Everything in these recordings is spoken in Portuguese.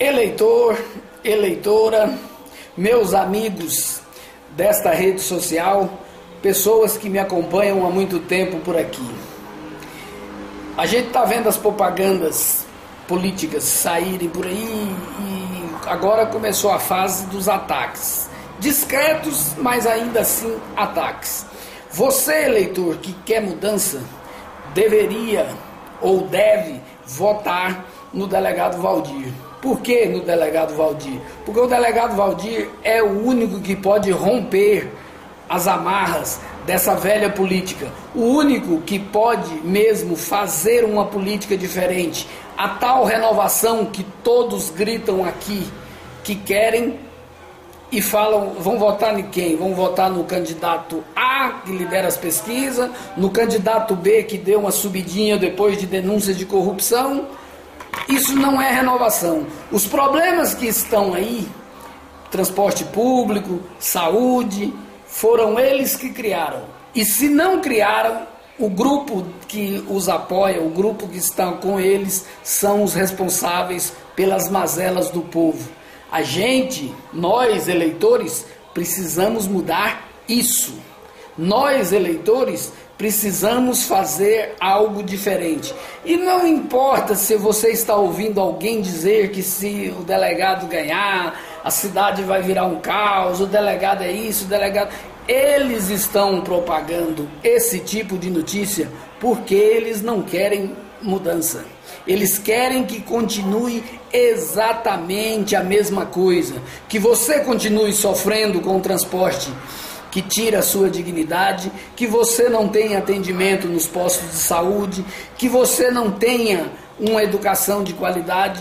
Eleitor, eleitora, meus amigos desta rede social, pessoas que me acompanham há muito tempo por aqui. A gente está vendo as propagandas políticas saírem por aí e agora começou a fase dos ataques. Discretos, mas ainda assim ataques. Você, eleitor, que quer mudança, deveria ou deve votar no delegado Valdir. Por que no delegado Valdir? Porque o delegado Valdir é o único que pode romper as amarras dessa velha política. O único que pode mesmo fazer uma política diferente. A tal renovação que todos gritam aqui, que querem e falam, vão votar em quem? Vão votar no candidato A, que lidera as pesquisas, no candidato B, que deu uma subidinha depois de denúncias de corrupção. Isso não é renovação. Os problemas que estão aí, transporte público, saúde, foram eles que criaram. E se não criaram, o grupo que os apoia, o grupo que está com eles, são os responsáveis pelas mazelas do povo. A gente, nós eleitores, precisamos mudar isso. Nós eleitores precisamos fazer algo diferente. E não importa se você está ouvindo alguém dizer que se o delegado ganhar, a cidade vai virar um caos, o delegado é isso, o delegado... Eles estão propagando esse tipo de notícia porque eles não querem mudança. Eles querem que continue exatamente a mesma coisa. Que você continue sofrendo com o transporte que tira a sua dignidade, que você não tenha atendimento nos postos de saúde, que você não tenha uma educação de qualidade.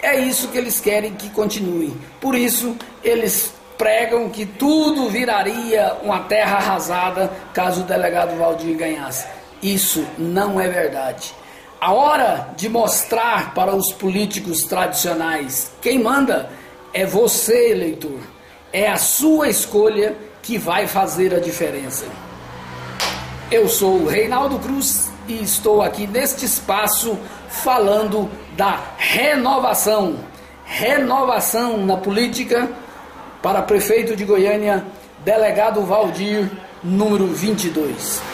É isso que eles querem que continue. Por isso, eles pregam que tudo viraria uma terra arrasada caso o delegado Valdir ganhasse. Isso não é verdade. A hora de mostrar para os políticos tradicionais quem manda é você, eleitor. É a sua escolha que vai fazer a diferença. Eu sou o Reinaldo Cruz e estou aqui neste espaço falando da renovação. Renovação na política para prefeito de Goiânia, delegado Valdir, número 22.